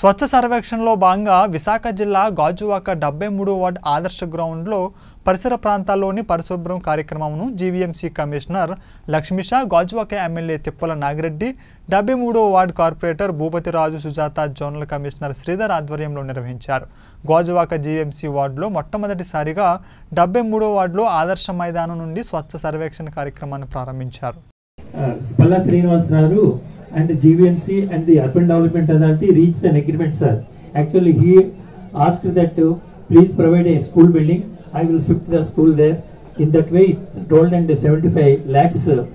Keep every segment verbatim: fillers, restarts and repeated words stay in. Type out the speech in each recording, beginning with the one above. స్వచ్ఛ సర్వేక్షణలో భాగంగా విశాఖ జిల్లా గాజువాక డెబ్బై మూడవ వార్డ్ ఆదర్శ గ్రౌండ్లో పరిసర ప్రాంతాల్లోని పరిశుభ్రం కార్యక్రమమును GVMC commissioner Lakshmisha, Gajuwaka MLA Tippala Nagireddy, డెబ్బై మూడవ ward corporator Bhupathi Raju, Sujatha, zonal commissioner Sridhar ఆధ్వర్యంలో నిర్వహించారు. గాజువాక జీవీఎంసీ వార్డులో మొట్టమొదటిసారిగా డెబ్బై మూడవ వార్డులో ఆదర్శ మైదానం నుండి స్వచ్ఛ సర్వేక్షణ కార్యక్రమాన్ని ప్రారంభించారు. And G V M C and the Urban Development Authority reached an agreement, sir. Actually, he asked that uh, please provide a school building. I will shift the school there. In that way, told and seventy-five lakhs uh,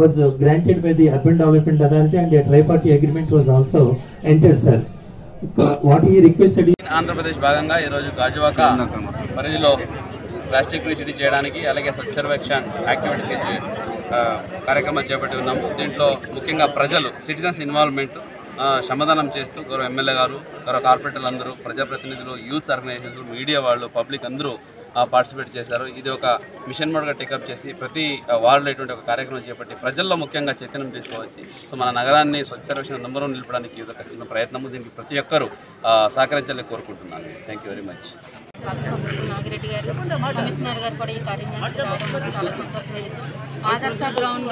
was uh, granted by the Urban Development Authority, and a tri-party agreement was also entered, sir. Uh, what he requested is in Andhra Pradesh, Bhaganga, Eroju Gajuwaka, Parijilo. Plastic రీషిటీ చేయడానికి అలాగే స్వచ్ఛ సర్వేక్షణ activities ఇచ్చి కార్యక్రమాలు చేపట్టి ఉన్నాము. దీంట్లో ముఖ్యంగా ప్రజలు సిటిజన్స్ ఇన్వాల్వ్మెంట్ శ్రమదానం చేస్తూ గౌరవ ఎమ్మెల్యే గారు, గౌరవ కార్పొరేటర్లు అందరూ, ప్రజాప్రతినిధులు, యూత్ ఆర్గనైజేషన్స్, మీడియా వాళ్ళు, పబ్లిక్ అందరూ పార్టిసిపేట్ చేశారు. ఇది ఒక మిషన్ మోడ్గా టేకప్ చేసి ప్రతి వార్డులో ఇటువంటి ఒక కార్యక్రమం చేపట్టి ప్రజల్లో ముఖ్యంగా చైతన్యం తీసుకోవచ్చు. సో మన నగరాన్ని స్వచ్ఛ సర్వేక్షణ నంబర్ వన్ నిలపడానికి ఇది ఒక చిన్న ప్రయత్నము. దీనికి ప్రతి ఒక్కరూ సహకరించాలని కోరుకుంటున్నాను. Thank you very much. Nagireddy గారు, కమిషనర్ గారు కూడా ఈ కార్యక్రమానికి రావడం చాలా సంతోషం. ఆదర్శ గ్రౌండ్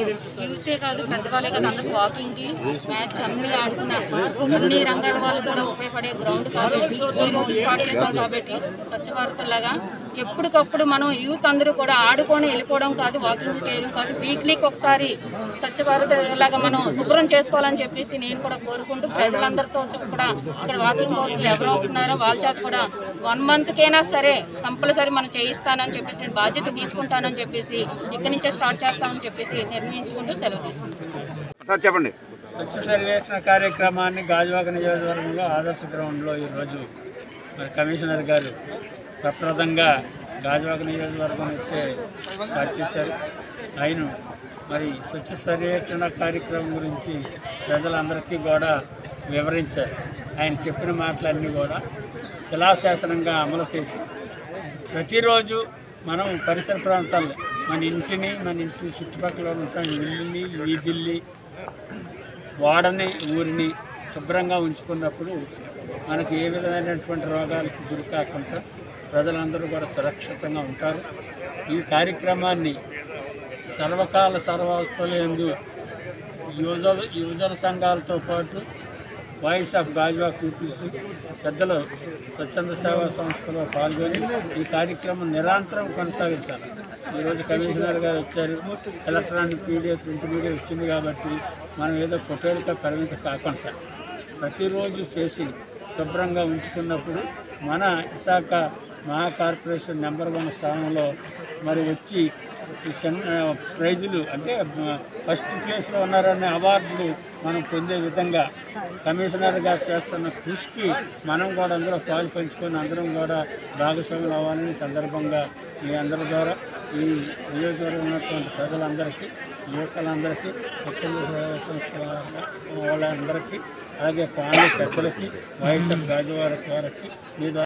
యూతే కాదు, పెద్దవాళ్ళే కాదు, అందరూ వాకింగ్కి, మ్యాచ్ అన్నీ ఆడుకున్నారు. అన్ని రంగాల వాళ్ళు కూడా ఉపయోగపడే గ్రౌండ్ కాబట్టి, ఈ రోజు స్టార్ట్ చేశాం కాబట్టి స్వచ్ఛ భారత్ లాగా ఎప్పటికప్పుడు మనం యూత్ అందరూ కూడా ఆడుకొని వెళ్ళిపోవడం కాదు, వాకింగ్ చేయడం కాదు, వీక్లీకి ఒకసారి స్వచ్ఛ భారత్ లాగా మనం శుభ్రం చేసుకోవాలని చెప్పేసి నేను కూడా కోరుకుంటూ, ప్రజలందరితో కూడా ఇక్కడ వాకింగ్ కోర్సులు ఎవరు అవుతున్నారో వాళ్ళ చేత కూడా వన్ మంత్కైనా సరే కంపల్సరీ మనం చేయిస్తానని చెప్పేసి, నేను బాధ్యత తీసుకుంటానని చెప్పేసి, ఇక్కడి నుంచే స్టార్ట్ చేస్తామని చెప్పేసి నిర్ణయించుకుంటూ సెలవు తీసుకుంటాను. చెప్పండి. స్వచ్ఛ సర్వేక్షణ కార్యక్రమాన్ని గాజువాక నియోజకవర్గంలో ఆదర్శ గ్రౌండ్లో ఈరోజు మరి కమిషనర్ గారు ప్రప్రదంగా గాజువాక నియోజకవర్గం వచ్చే స్టార్ట్ చేశారు. ఆయన మరి స్వచ్ఛ సర్వేక్షణ కార్యక్రమం గురించి ప్రజలందరికీ కూడా వివరించారు. ఆయన చెప్పిన మాటలన్నీ కూడా శిలాశాసనంగా అమలు చేసి ప్రతిరోజు మనం పరిసర ప్రాంతాల్లో మన ఇంటిని, మన ఇంటి చుట్టుపక్కల ఉన్న ఇల్లుని, వీధిల్ని, వాడని, ఊరిని శుభ్రంగా ఉంచుకున్నప్పుడు మనకు ఏ విధమైనటువంటి రోగాలకు గురి కాకుండా ప్రజలందరూ కూడా సురక్షితంగా ఉంటారు. ఈ కార్యక్రమాన్ని సర్వకాల సర్వావస్థలందు యువజ యువజన సంఘాలతో పాటు వాయిస్ ఆఫ్ గాజువా కూర్చు పెద్దలు, స్వచ్ఛంద సేవా సంస్థలో పాల్గొని ఈ కార్యక్రమం నిరంతరం కొనసాగించాలి. ఈరోజు కమిషనర్ గారు వచ్చారు, ఎలక్ట్రానిక్ మీడియా, ప్రింట్ మీడియా వచ్చింది కాబట్టి మనం ఏదో ఫోటోలతో పరిమితం కాకుండా ప్రతిరోజు చేసి శుభ్రంగా ఉంచుకున్నప్పుడు మన విశాఖ మహాకార్పొరేషన్ నెంబర్ వన్ స్థానంలో మరి వచ్చి ప్రైజులు అంటే ఫస్ట్ ప్లేస్లో ఉన్నారనే అవార్డులు మనం పొందే విధంగా కమిషనర్ గారు చేస్తున్న కృషికి మనం కూడా అందరూ పాలు పంచుకొని అందరం కూడా భాగస్వాములు అవ్వాలని సందర్భంగా మీ అందరి ద్వారా ఈ నియోజకవర్గం ఉన్నటువంటి ప్రజలందరికీ, యువకులందరికీ, స్వచ్ఛంద సేవా సంస్థల వాళ్ళందరికీ, అలాగే ఫ్యామిలీ పెద్దలకి, వయసు గాజువారి వారికి మీ